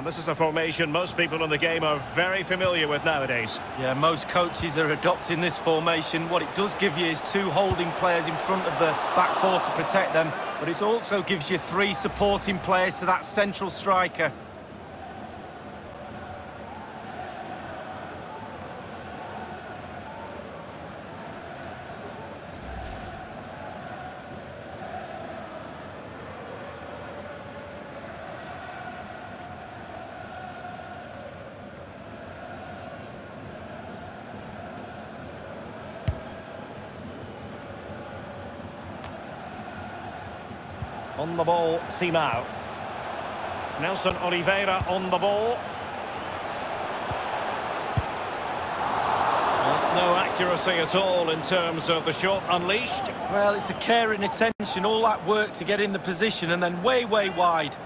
And this is a formation most people in the game are very familiar with nowadays. Yeah, most coaches are adopting this formation. What it does give you is two holding players in front of the back four to protect them, but it also gives you three supporting players to that central striker. On the ball, Simao. Nelson Oliveira on the ball. No accuracy at all in terms of the shot unleashed. Well, it's the care and attention, all that work to get in the position and then way wide.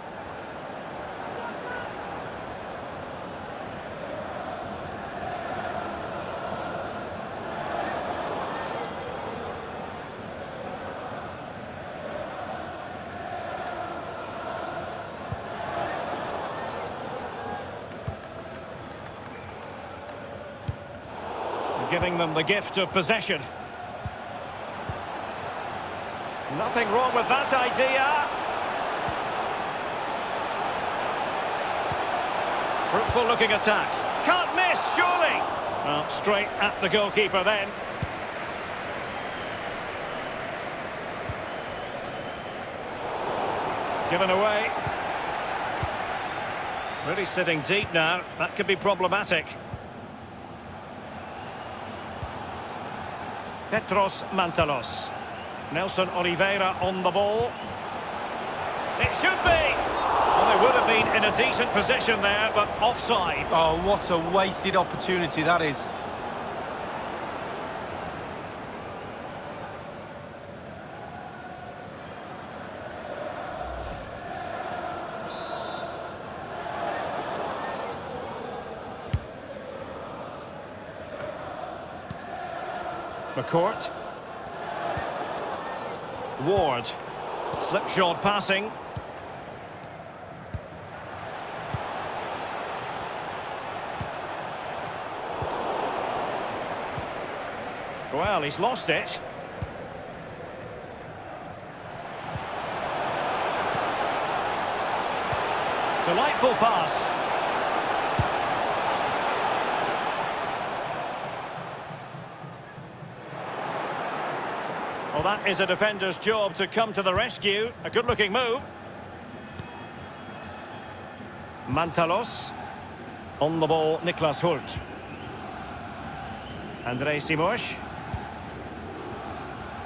Giving them the gift of possession. Nothing wrong with that idea. Fruitful looking attack. Can't miss, surely. Well, straight at the goalkeeper then. Given away. Really sitting deep now. That could be problematic. Petros Mantalos. Nelson Oliveira on the ball. It should be! Well, they would have been in a decent position there, but offside. Oh, what a wasted opportunity that is. McCourt. Ward. Slipshod passing. Well, he's lost it. Delightful pass. Well, that is a defender's job to come to the rescue. A good-looking move. Mantalos. On the ball, Niklas Hult. Andre Simoes.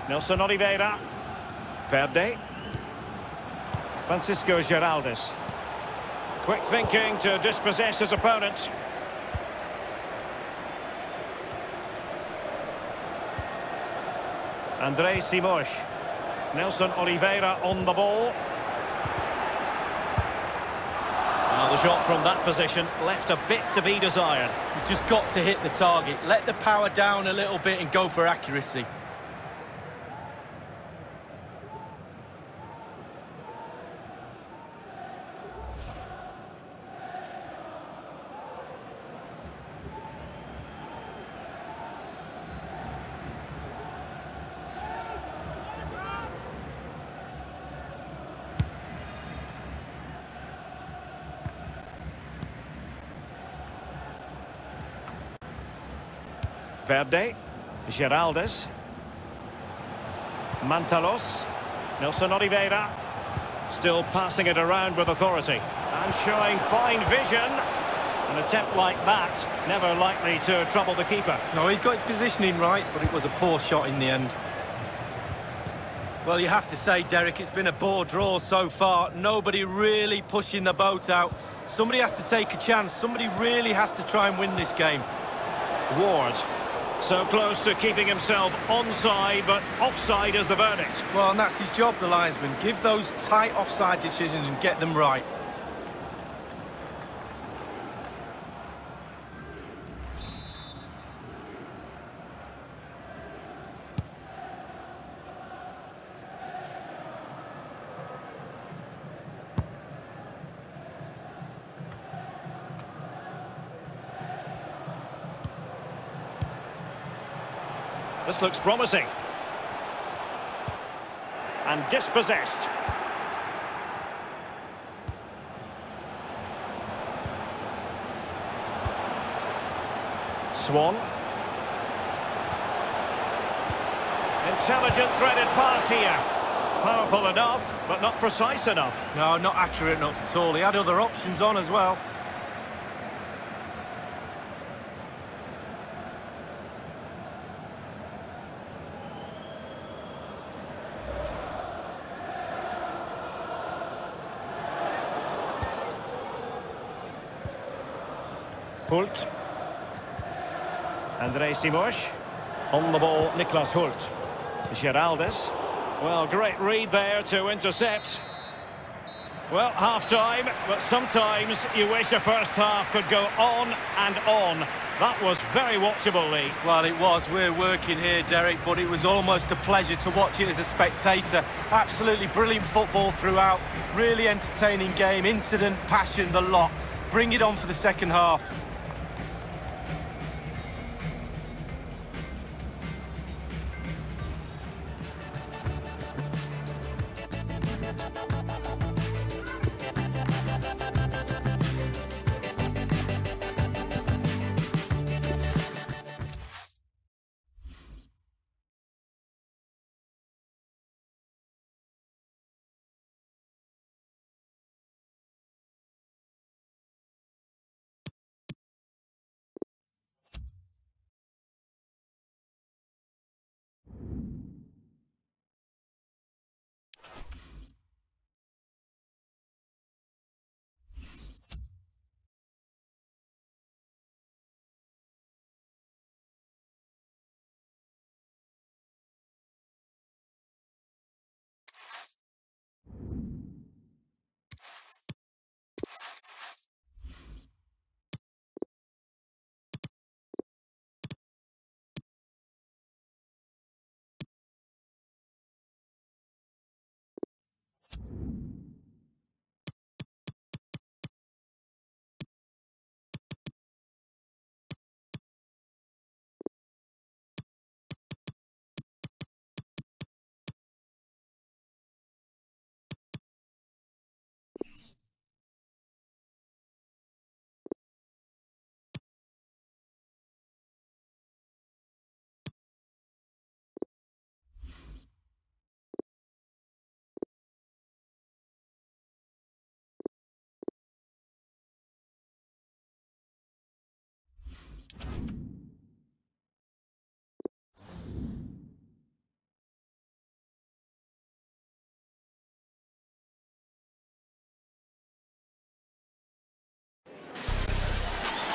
Nelson Oliveira. Verde. Francisco Geraldes. Quick thinking to dispossess his opponent. Andre Simoes. Nelson Oliveira on the ball. Well, the shot from that position left a bit to be desired. You've just got to hit the target. Let the power down a little bit and go for accuracy. Verde, Geraldes, Mantalos, Nelson Oliveira, still passing it around with authority. And showing fine vision. An attempt like that, never likely to trouble the keeper. No, he's got his positioning right, but it was a poor shot in the end. Well, you have to say, Derek, it's been a poor draw so far. Nobody really pushing the boat out. Somebody has to take a chance. Somebody really has to try and win this game. Ward. So close to keeping himself onside, but offside is the verdict. Well, and that's his job, the linesman. Give those tight offside decisions and get them right. This looks promising. And dispossessed. Swan. Intelligent threaded pass here. Powerful enough, but not precise enough. No, not accurate enough at all. He had other options on as well. Hult. Andre Simoes. On the ball, Niklas Hult. Geraldes. Well, great read there to intercept. Well, half-time, but sometimes you wish the first half could go on and on. That was very watchable, Lee. Well, it was. We're working here, Derek, but it was almost a pleasure to watch it as a spectator. Absolutely brilliant football throughout. Really entertaining game. Incident, passion, the lot. Bring it on for the second half.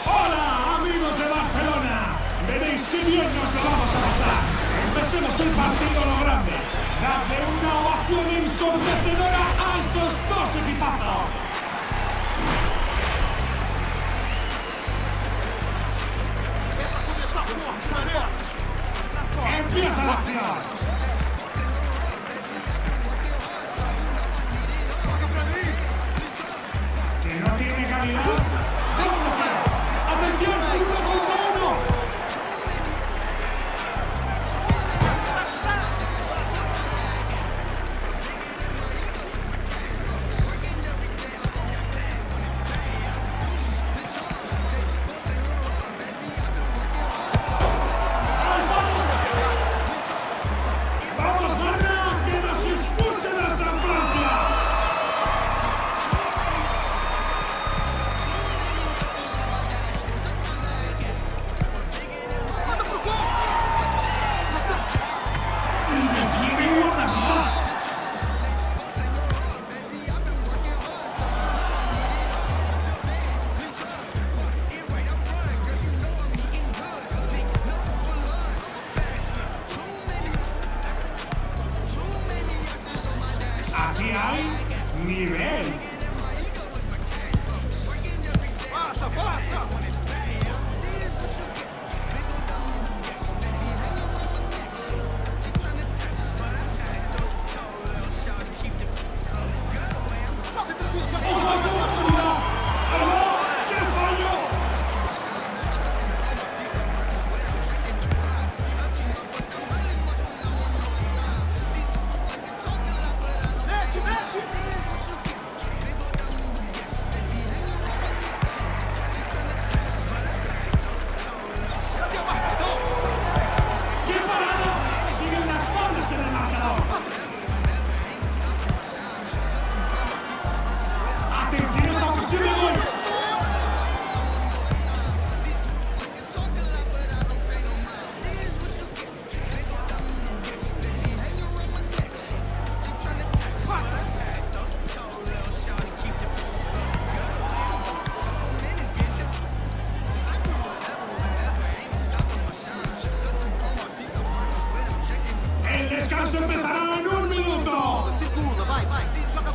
Hola, amigos de Barcelona. Veréis qué bien nos lo vamos a pasar. Empecemos el partido a lo grande. Dadle una ovación ensordecedora a estos dos equipazos. ¡Empieza la acción! ¡Que no tiene calidad! ¡Atención! ¡Uno contra uno! partidos empezarán en un minuto.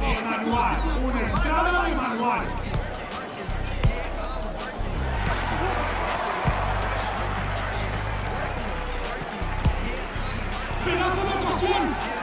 Es manual, una entrada y manual. ¡Pedazo de ocasión!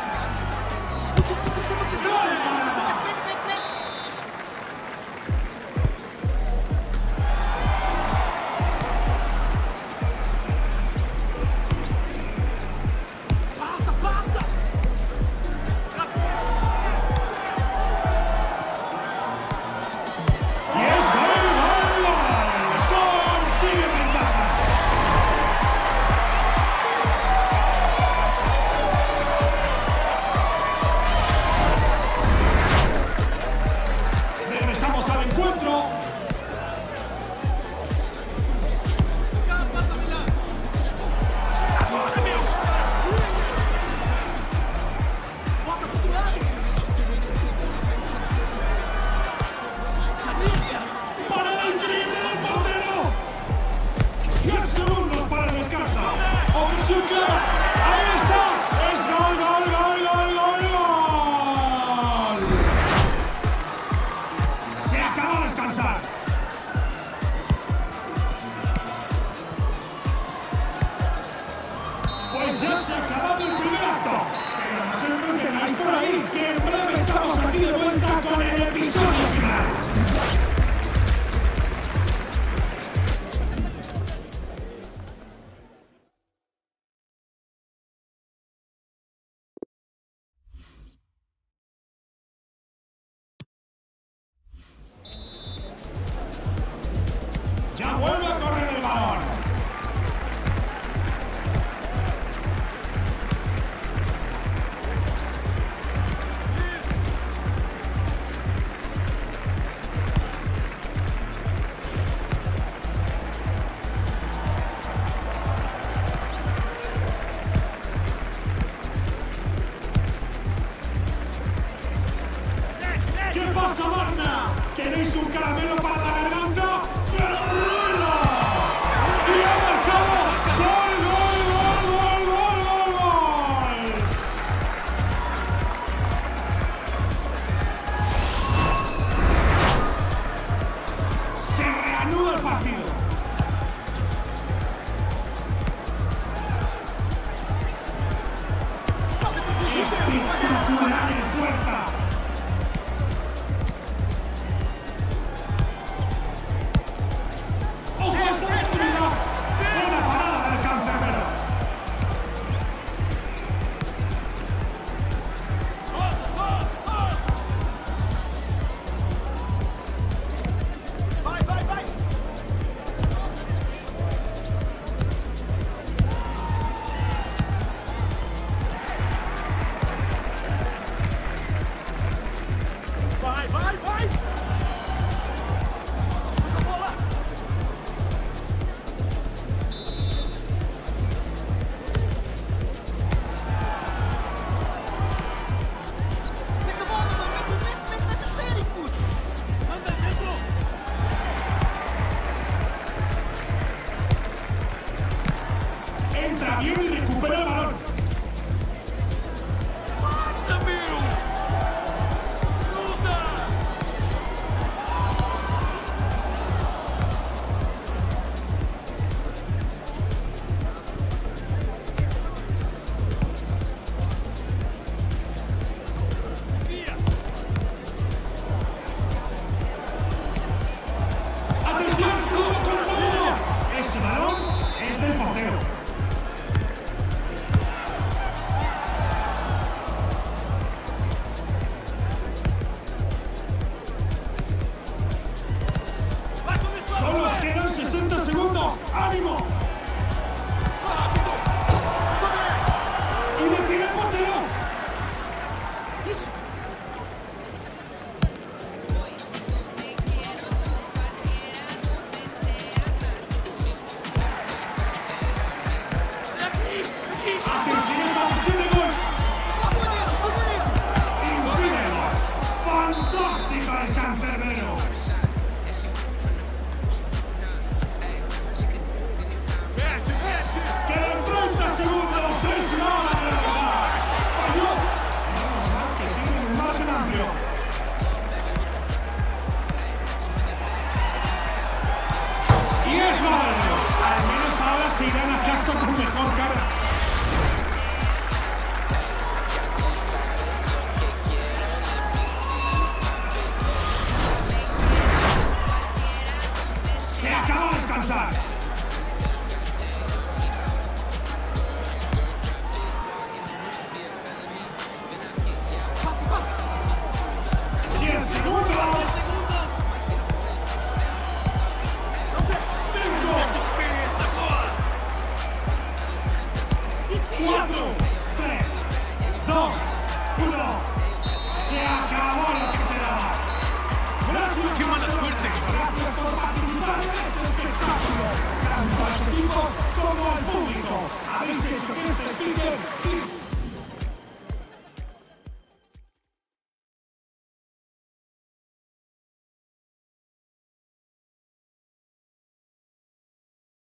¡Queréis un caramelo para